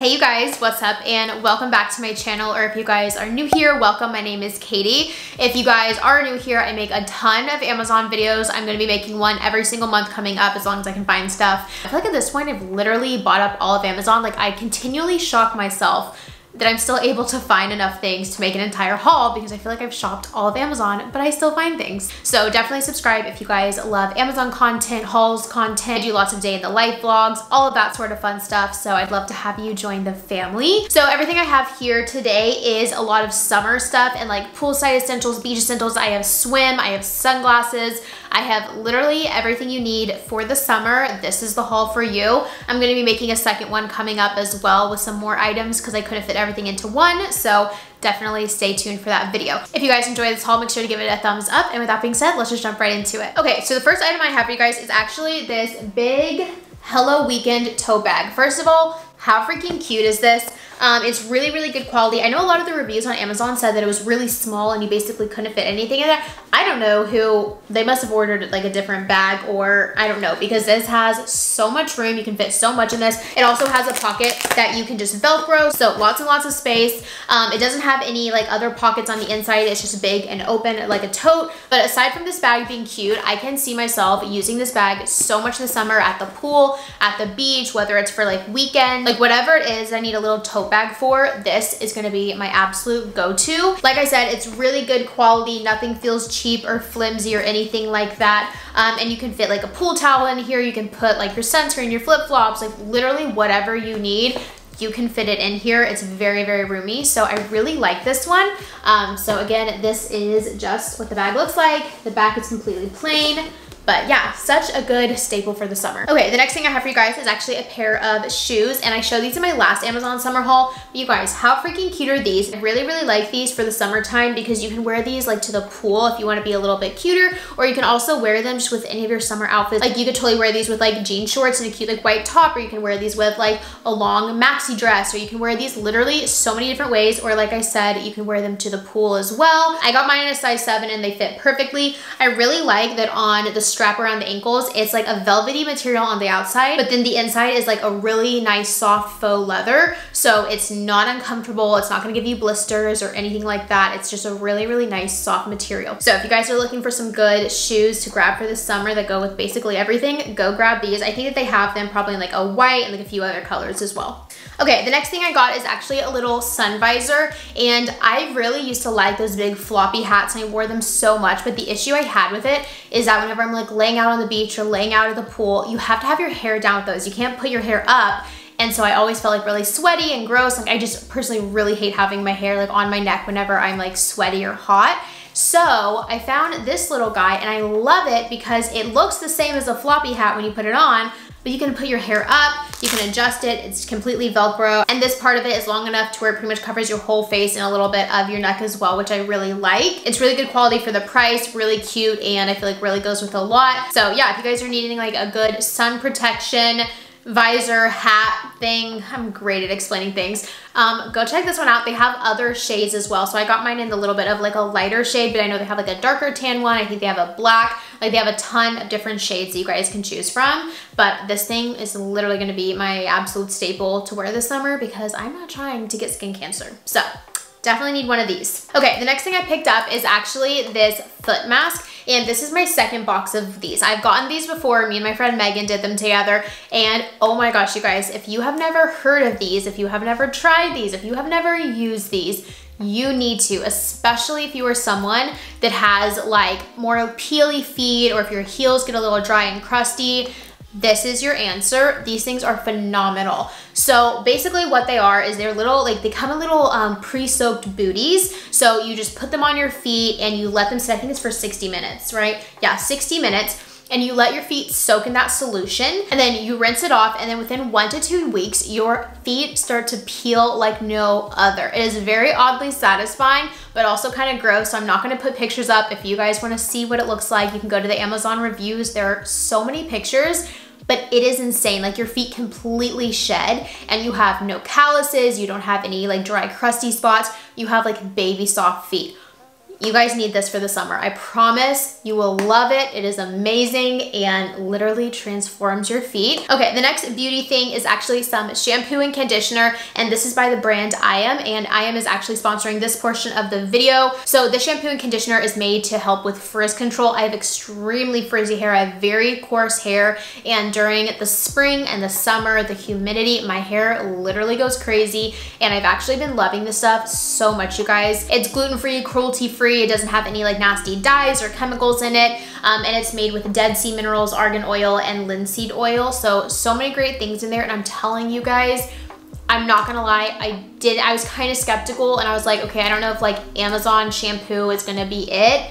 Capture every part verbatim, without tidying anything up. Hey you guys, what's up and welcome back to my channel, or if you guys are new here, welcome. My name is Katie. If you guys are new here, I make a ton of Amazon videos. I'm gonna be making one every single month coming up as long as I can find stuff. I feel like at this point I've literally bought up all of Amazon. Like, I continually shock myself that I'm still able to find enough things to make an entire haul because I feel like I've shopped all of Amazon, but I still find things. So definitely subscribe if you guys love Amazon content, hauls content. I do lots of day in the life vlogs, all of that sort of fun stuff. So I'd love to have you join the family. So everything I have here today is a lot of summer stuff and like poolside essentials, beach essentials. I have swim, I have sunglasses. I have literally everything you need for the summer. This is the haul for you. I'm gonna be making a second one coming up as well with some more items because I couldn't fit everything into one. So definitely stay tuned for that video. If you guys enjoy this haul, make sure to give it a thumbs up. And with that being said, let's just jump right into it. Okay, so the first item I have for you guys is actually this big Hello Weekend tote bag. First of all, how freaking cute is this? Um, it's really, really good quality. I know a lot of the reviews on Amazon said that it was really small and you basically couldn't fit anything in there. I don't know who, they must have ordered like a different bag, or I don't know, because this has so much room. You can fit so much in this. It also has a pocket that you can just Velcro, so lots and lots of space. Um, it doesn't have any like other pockets on the inside. It's just big and open like a tote. But aside from this bag being cute, I can see myself using this bag so much this summer at the pool, at the beach, whether it's for like weekend, like whatever it is I need a little tote bag for, this is gonna be my absolute go-to. Like I said, it's really good quality. Nothing feels cheap or flimsy or anything like that. Um, and you can fit like a pool towel in here. You can put like your sunscreen, your flip-flops, like literally whatever you need, you can fit it in here. It's very, very roomy. So I really like this one. Um, so again, this is just what the bag looks like. The back is completely plain. But yeah, such a good staple for the summer. Okay, the next thing I have for you guys is actually a pair of shoes, and I showed these in my last Amazon summer haul. You guys, how freaking cute are these? I really, really like these for the summertime because you can wear these like to the pool if you wanna be a little bit cuter, or you can also wear them just with any of your summer outfits. Like you could totally wear these with like jean shorts and a cute like white top, or you can wear these with like a long maxi dress, or you can wear these literally so many different ways, or like I said, you can wear them to the pool as well. I got mine in a size seven and they fit perfectly. I really like that on the strap around the ankles, it's like a velvety material on the outside, but then the inside is like a really nice soft faux leather. So it's not uncomfortable. It's not gonna give you blisters or anything like that. It's just a really, really nice soft material. So if you guys are looking for some good shoes to grab for the summer that go with basically everything, go grab these. I think that they have them probably in like a white and like a few other colors as well. Okay, the next thing I got is actually a little sun visor, and I really used to like those big floppy hats and I wore them so much, but the issue I had with it is that whenever I'm like laying out on the beach or laying out at the pool, you have to have your hair down with those. You can't put your hair up. And so I always felt like really sweaty and gross. Like I just personally really hate having my hair like on my neck whenever I'm like sweaty or hot. So I found this little guy and I love it because it looks the same as a floppy hat when you put it on, but you can put your hair up, you can adjust it, it's completely Velcro. And this part of it is long enough to where it pretty much covers your whole face and a little bit of your neck as well, which I really like. It's really good quality for the price, really cute, and I feel like really goes with a lot. So yeah, if you guys are needing like a good sun protection, visor, hat thing, I'm great at explaining things. Um, go check this one out. They have other shades as well. So I got mine in the little bit of like a lighter shade, but I know they have like a darker tan one. I think they have a black, like they have a ton of different shades that you guys can choose from. But this thing is literally gonna be my absolute staple to wear this summer because I'm not trying to get skin cancer. So definitely need one of these. Okay, the next thing I picked up is actually this foot mask, and this is my second box of these. I've gotten these before. Me and my friend Megan did them together, and oh my gosh, you guys, if you have never heard of these, if you have never tried these, if you have never used these, you need to, especially if you are someone that has like more peely feet, or if your heels get a little dry and crusty, this is your answer. These things are phenomenal. So basically what they are is they're little, like they come in little um, pre-soaked booties. So you just put them on your feet and you let them sit, I think it's for sixty minutes, right? Yeah, sixty minutes. And you let your feet soak in that solution, and then you rinse it off, and then within one to two weeks, your feet start to peel like no other. It is very oddly satisfying, but also kind of gross, so I'm not gonna put pictures up. If you guys wanna see what it looks like, you can go to the Amazon reviews. There are so many pictures, but it is insane. Like your feet completely shed and you have no calluses, you don't have any like dry, crusty spots, you have like baby soft feet. You guys need this for the summer. I promise you will love it. It is amazing and literally transforms your feet. Okay, the next beauty thing is actually some shampoo and conditioner, and this is by the brand Ayam, and Ayam is actually sponsoring this portion of the video. So the shampoo and conditioner is made to help with frizz control. I have extremely frizzy hair. I have very coarse hair, and during the spring and the summer, the humidity, my hair literally goes crazy, and I've actually been loving this stuff so much, you guys. It's gluten-free, cruelty-free. It doesn't have any like nasty dyes or chemicals in it, um, and it's made with Dead Sea minerals, argan oil, and linseed oil. So, so many great things in there, and I'm telling you guys, I'm not gonna lie, I did, I was kind of skeptical, and I was like, okay, I don't know if like Amazon shampoo is gonna be it.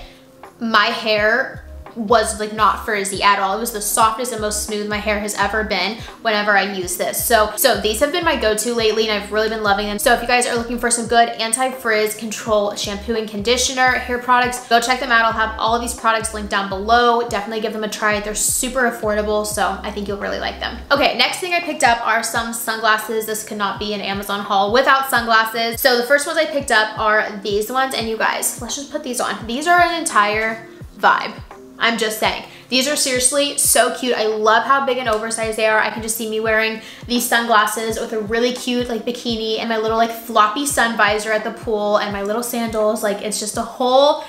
My hair was like not frizzy at all. It was the softest and most smooth my hair has ever been whenever I use this. So, so these have been my go-to lately, and I've really been loving them. So if you guys are looking for some good anti-frizz control shampoo and conditioner hair products, go check them out. I'll have all of these products linked down below. Definitely give them a try. They're super affordable, so I think you'll really like them. Okay, next thing I picked up are some sunglasses. This could not be an Amazon haul without sunglasses. So the first ones I picked up are these ones, and you guys, let's just put these on. These are an entire vibe. I'm just saying. These are seriously so cute. I love how big and oversized they are. I can just see me wearing these sunglasses with a really cute like bikini and my little like floppy sun visor at the pool and my little sandals. Like it's just a whole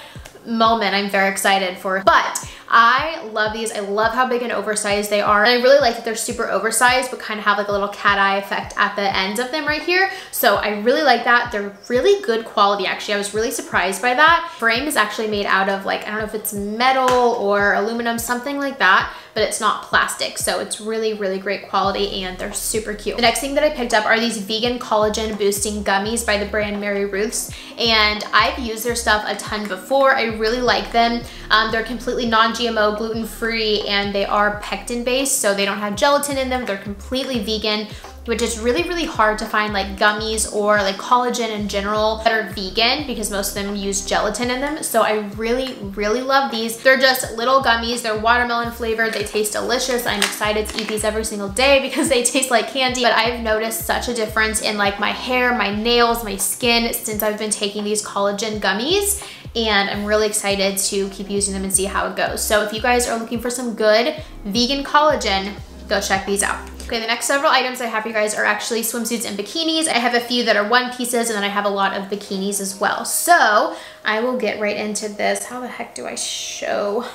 moment I'm very excited for. But I love these. I love how big and oversized they are. And I really like that they're super oversized but kind of have like a little cat eye effect at the ends of them right here. So I really like that. They're really good quality actually. I was really surprised by that. Frame is actually made out of like, I don't know if it's metal or aluminum, something like that, but it's not plastic. So it's really, really great quality and they're super cute. The next thing that I picked up are these vegan collagen boosting gummies by the brand Mary Ruth's. And I've used their stuff a ton before. I really like them. Um, they're completely non G M O, gluten-free, and they are pectin-based, so they don't have gelatin in them. They're completely vegan, which is really, really hard to find like gummies or like collagen in general that are vegan because most of them use gelatin in them. So I really, really love these. They're just little gummies. They're watermelon flavored. They taste delicious. I'm excited to eat these every single day because they taste like candy. But I've noticed such a difference in like my hair, my nails, my skin since I've been taking these collagen gummies. And I'm really excited to keep using them and see how it goes. So if you guys are looking for some good vegan collagen, go check these out. Okay, the next several items I have for you guys are actually swimsuits and bikinis. I have a few that are one pieces and then I have a lot of bikinis as well. So I will get right into this. How the heck do I show?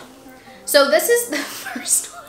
So this is the first one.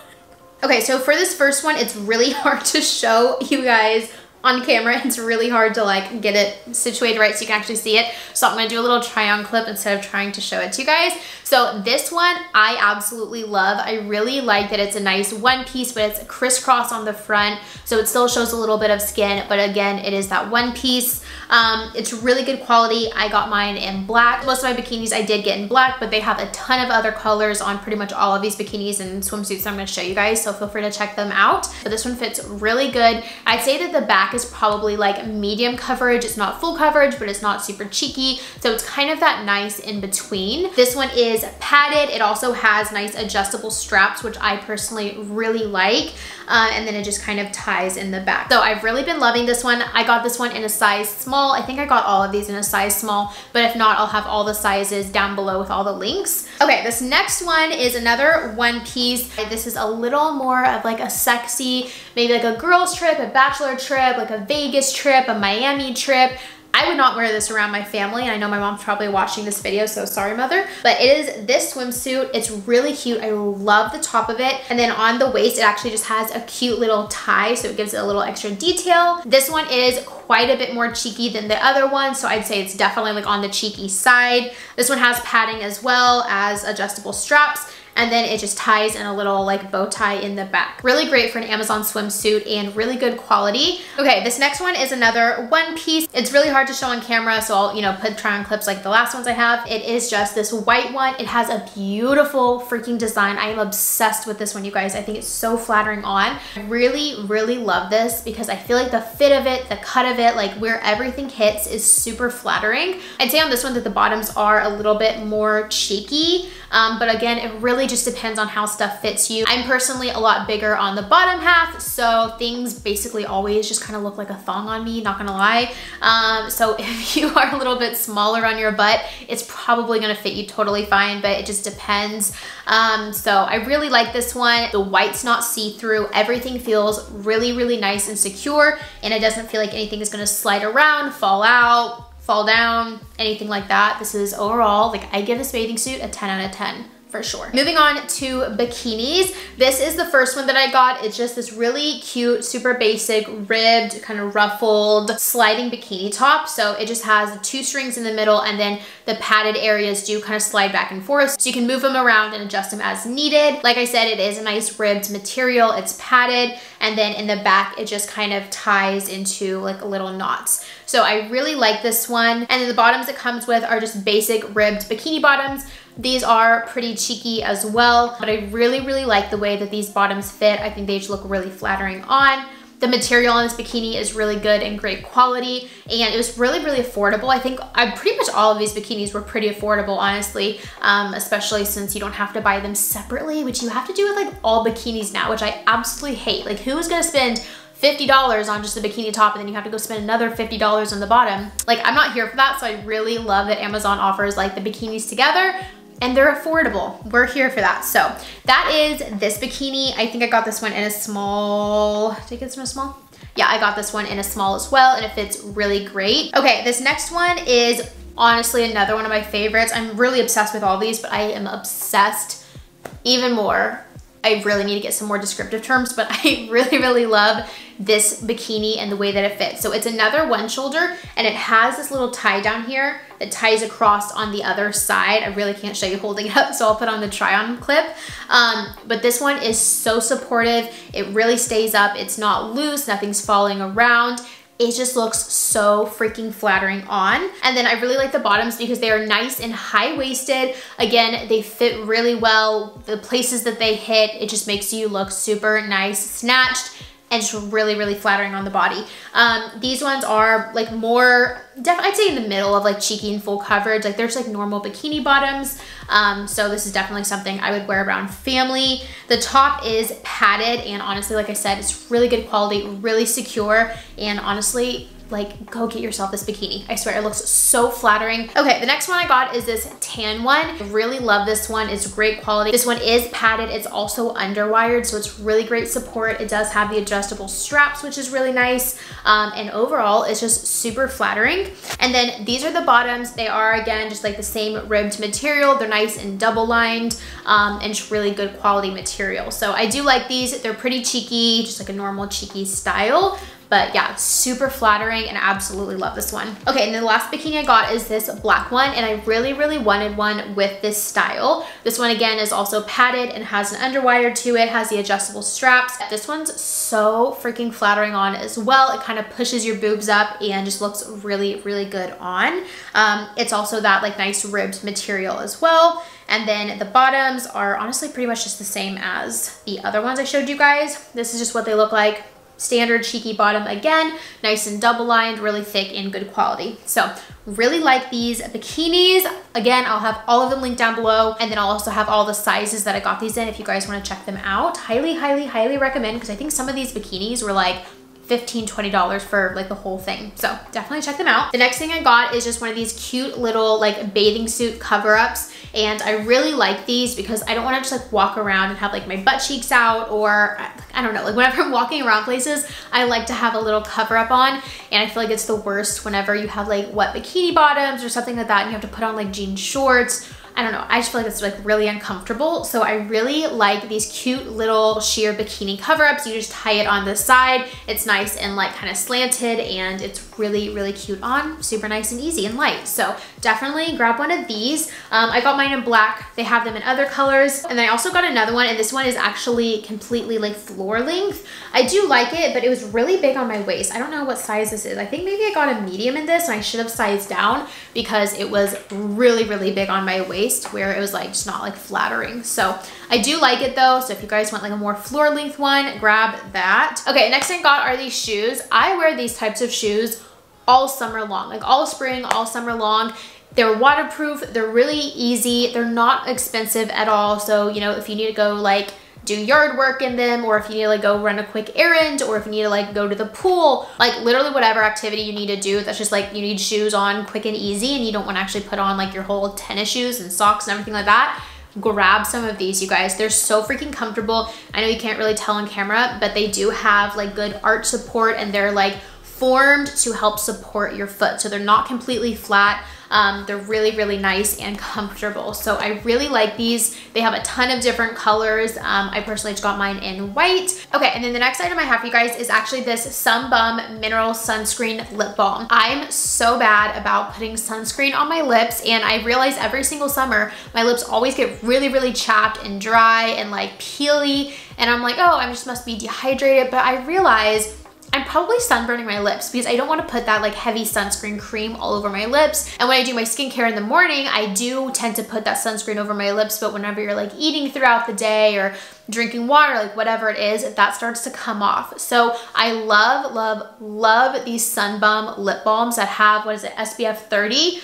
Okay, so for this first one, it's really hard to show you guys on camera. It's really hard to like get it situated right so you can actually see it. So I'm gonna do a little try on clip instead of trying to show it to you guys. So this one I absolutely love. I really like that it's a nice one piece, but it's crisscross on the front. So it still shows a little bit of skin, but again, it is that one piece. Um, it's really good quality. I got mine in black. Most of my bikinis I did get in black, but they have a ton of other colors on pretty much all of these bikinis and swimsuits that I'm gonna show you guys. So feel free to check them out. But this one fits really good. I'd say that the back is probably like medium coverage. It's not full coverage, but it's not super cheeky. So it's kind of that nice in between. This one is padded. It also has nice adjustable straps, which I personally really like. Uh, and then it just kind of ties in the back. So I've really been loving this one. I got this one in a size small. I think I got all of these in a size small, but if not, I'll have all the sizes down below with all the links. Okay, this next one is another one piece. This is a little more of like a sexy, maybe like a girls trip, a bachelor trip, like a Vegas trip, a Miami trip. I would not wear this around my family, and I know my mom's probably watching this video, so sorry, mother. But it is this swimsuit. It's really cute. I love the top of it. And then on the waist, it actually just has a cute little tie, so it gives it a little extra detail. This one is quite a bit more cheeky than the other one, so I'd say it's definitely like on the cheeky side. This one has padding as well as adjustable straps. And then it just ties in a little like bow tie in the back. Really great for an Amazon swimsuit and really good quality. Okay, this next one is another one piece. It's really hard to show on camera, so I'll, you know, put try on clips like the last ones I have. It is just this white one. It has a beautiful freaking design. I am obsessed with this one, you guys. I think it's so flattering on. I really, really love this because I feel like the fit of it, the cut of it, like where everything hits is super flattering. I'd say on this one that the bottoms are a little bit more cheeky, um, but again, it really really just depends on how stuff fits you. I'm personally a lot bigger on the bottom half, so things basically always just kind of look like a thong on me, not gonna lie. Um, so if you are a little bit smaller on your butt, it's probably gonna fit you totally fine, but it just depends. Um, so I really like this one. The white's not see-through. Everything feels really, really nice and secure, and it doesn't feel like anything is gonna slide around, fall out, fall down, anything like that. This is overall, like, I give this bathing suit a ten out of ten. For sure. Moving on to bikinis. This is the first one that I got. It's just this really cute, super basic, ribbed, kind of ruffled, sliding bikini top. So it just has two strings in the middle, and then the padded areas do kind of slide back and forth. So you can move them around and adjust them as needed. Like I said, it is a nice ribbed material. It's padded, and then in the back, it just kind of ties into like little knots. So I really like this one. And then the bottoms it comes with are just basic ribbed bikini bottoms. These are pretty cheeky as well, but I really, really like the way that these bottoms fit. I think they just look really flattering on. The material on this bikini is really good and great quality, and it was really, really affordable. I think I pretty much all of these bikinis were pretty affordable, honestly, um, especially since you don't have to buy them separately, which you have to do with like all bikinis now, which I absolutely hate. Like, who is gonna spend fifty dollars on just the bikini top, and then you have to go spend another fifty dollars on the bottom? Like, I'm not here for that, so I really love that Amazon offers like the bikinis together, and they're affordable. We're here for that. So that is this bikini. I think I got this one in a small. Did I get this one in a small? Yeah, I got this one in a small as well, and it fits really great. Okay, this next one is honestly another one of my favorites. I'm really obsessed with all these, but I am obsessed even more. I really need to get some more descriptive terms, but I really, really love this bikini and the way that it fits. So it's another one shoulder, and it has this little tie down here that ties across on the other side. I really can't show you holding it up, so I'll put on the try on clip. Um, but this one is so supportive. It really stays up. It's not loose, nothing's falling around. It just looks so freaking flattering on. And then I really like the bottoms because they are nice and high-waisted. Again, they fit really well. The places that they hit, it just makes you look super nice, snatched, and just really, really flattering on the body. Um, these ones are like more, def I'd say in the middle of like cheeky and full coverage. Like, there's like normal bikini bottoms. Um, so this is definitely something I would wear around family. The top is padded, and honestly, like I said, it's really good quality, really secure, and honestly, like, go get yourself this bikini. I swear, it looks so flattering. Okay, the next one I got is this tan one. I really love this one. It's great quality. This one is padded. It's also underwired, so it's really great support. It does have the adjustable straps, which is really nice. Um, and overall, it's just super flattering. And then these are the bottoms. They are, again, just like the same ribbed material. They're nice and double-lined, um, and just really good quality material. So I do like these. They're pretty cheeky, just like a normal cheeky style. But yeah, super flattering, and I absolutely love this one. Okay, and then the last bikini I got is this black one, and I really, really wanted one with this style. This one, again, is also padded and has an underwire to it, has the adjustable straps. This one's so freaking flattering on as well. It kind of pushes your boobs up and just looks really, really good on. Um, it's also that like nice ribbed material as well. And then the bottoms are honestly pretty much just the same as the other ones I showed you guys. This is just what they look like. Standard cheeky bottom, again, nice and double lined, really thick and good quality. So really like these bikinis. Again, I'll have all of them linked down below, and then I'll also have all the sizes that I got these in if you guys want to check them out. Highly, highly, highly recommend, because I think some of these bikinis were like fifteen, twenty dollars for like the whole thing. So definitely check them out. The next thing I got is just one of these cute little like bathing suit cover-ups. And I really like these because I don't want to just like walk around and have like my butt cheeks out, or I don't know, like whenever I'm walking around places, I like to have a little cover up on. And I feel like it's the worst whenever you have like wet bikini bottoms or something like that, and you have to put on like jean shorts. I don't know, I just feel like it's like really uncomfortable. So I really like these cute little sheer bikini cover-ups. You just tie it on the side. It's nice and like kind of slanted, and it's really, really cute on, super nice and easy and light. So definitely grab one of these. Um, I got mine in black. They have them in other colors. And then I also got another one, and this one is actually completely like floor length. I do like it, but it was really big on my waist. I don't know what size this is. I think maybe I got a medium in this, and I should have sized down because it was really, really big on my waist, where it was like just not like flattering. So I do like it though, so if you guys want like a more floor length one, grab that. Okay, next thing I got are these shoes. I wear these types of shoes all summer long, like all spring, all summer long. They're waterproof, they're really easy, they're not expensive at all. So, you know, if you need to go like do yard work in them, or if you need to like go run a quick errand, or if you need to like go to the pool, like literally whatever activity you need to do that's just like you need shoes on quick and easy and you don't want to actually put on like your whole tennis shoes and socks and everything like that, grab some of these, you guys. They're so freaking comfortable. I know you can't really tell on camera, but they do have like good arch support and they're like formed to help support your foot. So they're not completely flat. Um, they're really, really nice and comfortable. So I really like these. They have a ton of different colors. Um, I personally just got mine in white. Okay, and then the next item I have for you guys is actually this Sun Bun Mineral Sunscreen Lip Balm. I'm so bad about putting sunscreen on my lips, and I realize every single summer, my lips always get really, really chapped and dry and like peely, and I'm like, oh, I just must be dehydrated, but I realize I'm probably sunburning my lips because I don't want to put that like heavy sunscreen cream all over my lips. And when I do my skincare in the morning, I do tend to put that sunscreen over my lips, but whenever you're like eating throughout the day or drinking water, like whatever it is, that starts to come off. So I love, love, love these Sun Bun lip balms that have, what is it, S P F thirty.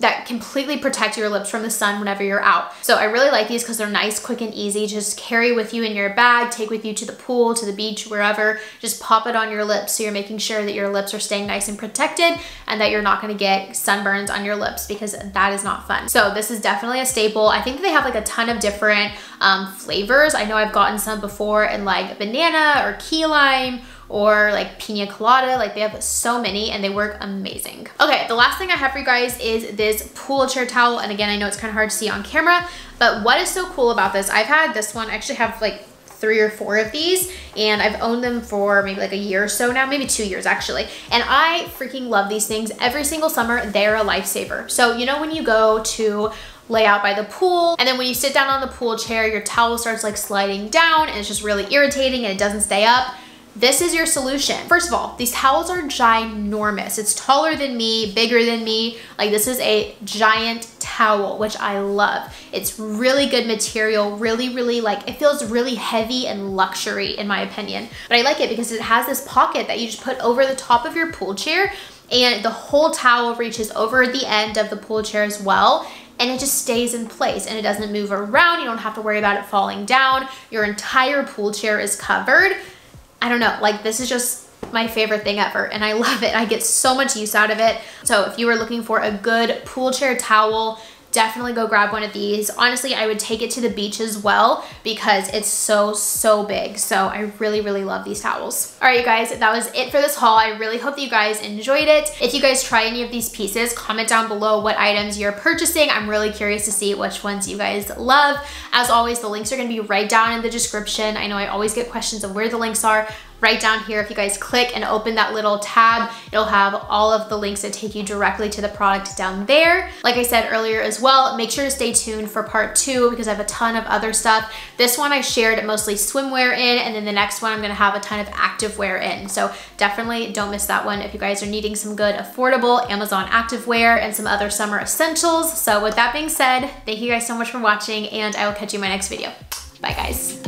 That completely protect your lips from the sun whenever you're out. So I really like these because they're nice, quick, and easy. Just carry with you in your bag, take with you to the pool, to the beach, wherever. Just pop it on your lips so you're making sure that your lips are staying nice and protected and that you're not gonna get sunburns on your lips because that is not fun. So this is definitely a staple. I think they have like a ton of different um, flavors. I know I've gotten some before in like banana or key lime or like pina colada. Like they have so many and they work amazing. Okay, the last thing I have for you guys is this pool chair towel. And again, I know it's kind of hard to see on camera, but what is so cool about this, I've had this one, I actually have like three or four of these, and I've owned them for maybe like a year or so now, maybe two years actually. And I freaking love these things. Every single summer, they're a lifesaver. So you know when you go to lay out by the pool, and then when you sit down on the pool chair, your towel starts like sliding down and it's just really irritating and it doesn't stay up. This is your solution. First of all, these towels are ginormous. It's taller than me, bigger than me. Like this is a giant towel, which I love. It's really good material, really, really like, it feels really heavy and luxury in my opinion. But I like it because it has this pocket that you just put over the top of your pool chair, and the whole towel reaches over the end of the pool chair as well. And it just stays in place and it doesn't move around. You don't have to worry about it falling down. Your entire pool chair is covered. I don't know, like this is just my favorite thing ever and I love it. I get so much use out of it. So if you were looking for a good pool chair towel, definitely go grab one of these. Honestly, I would take it to the beach as well because it's so, so big. So I really, really love these towels. All right, you guys, that was it for this haul. I really hope that you guys enjoyed it. If you guys try any of these pieces, comment down below what items you're purchasing. I'm really curious to see which ones you guys love. As always, the links are gonna be right down in the description. I know I always get questions of where the links are. Right down here, if you guys click and open that little tab, it'll have all of the links that take you directly to the product down there. Like I said earlier as well, make sure to stay tuned for part two because I have a ton of other stuff. This one I shared mostly swimwear in, and then the next one I'm gonna have a ton of activewear in. So definitely don't miss that one if you guys are needing some good affordable Amazon activewear and some other summer essentials. So with that being said, thank you guys so much for watching and I will catch you in my next video. Bye guys.